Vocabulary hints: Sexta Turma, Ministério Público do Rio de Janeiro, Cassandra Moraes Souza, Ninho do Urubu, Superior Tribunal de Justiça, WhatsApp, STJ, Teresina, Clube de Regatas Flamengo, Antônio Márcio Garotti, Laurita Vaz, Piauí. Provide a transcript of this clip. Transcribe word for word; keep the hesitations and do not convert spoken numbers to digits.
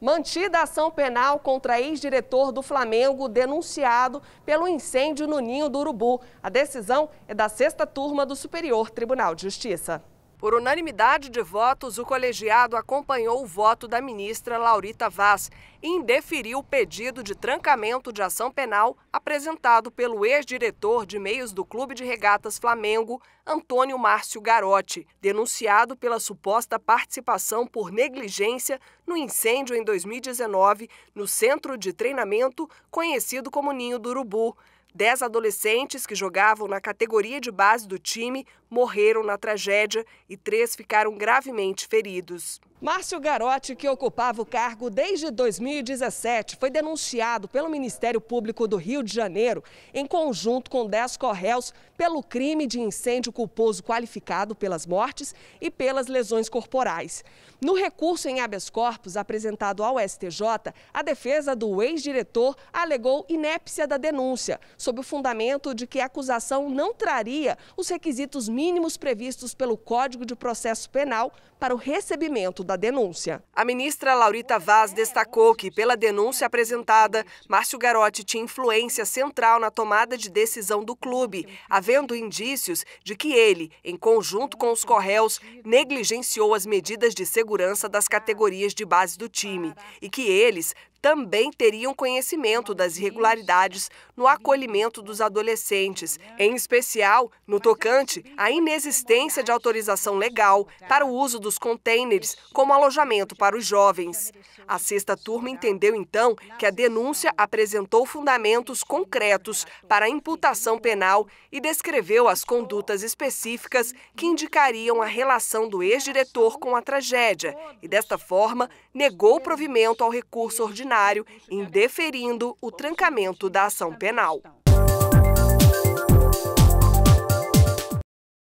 Mantida a ação penal contra ex-diretor do Flamengo, denunciado pelo incêndio no Ninho do Urubu. A decisão é da sexta turma do Superior Tribunal de Justiça. Por unanimidade de votos, o colegiado acompanhou o voto da ministra Laurita Vaz e indeferiu o pedido de trancamento de ação penal apresentado pelo ex-diretor de meios do Clube de Regatas Flamengo, Antônio Márcio Garotti, denunciado pela suposta participação por negligência no incêndio em dois mil e dezenove no centro de treinamento conhecido como Ninho do Urubu. Dez adolescentes que jogavam na categoria de base do time morreram na tragédia e três ficaram gravemente feridos. Márcio Garotti, que ocupava o cargo desde dois mil e dezessete, foi denunciado pelo Ministério Público do Rio de Janeiro, em conjunto com dez corréus, pelo crime de incêndio culposo qualificado pelas mortes e pelas lesões corporais. No recurso em habeas corpus apresentado ao S T J, a defesa do ex-diretor alegou inépcia da denúncia, sob o fundamento de que a acusação não traria os requisitos mínimos previstos pelo Código de Processo Penal para o recebimento da denúncia. A ministra Laurita Vaz destacou que, pela denúncia apresentada, Márcio Garotti tinha influência central na tomada de decisão do clube, havendo indícios de que ele, em conjunto com os corréus, negligenciou as medidas de segurança das categorias de base do time e que eles também teriam conhecimento das irregularidades no acolhimento dos adolescentes, em especial no tocante à inexistência de autorização legal para o uso dos contêineres como alojamento para os jovens. A sexta turma entendeu, então, que a denúncia apresentou fundamentos concretos para a imputação penal e descreveu as condutas específicas que indicariam a relação do ex-diretor com a tragédia e, desta forma, negou provimento ao recurso ordinário, indeferindo o trancamento da ação penal.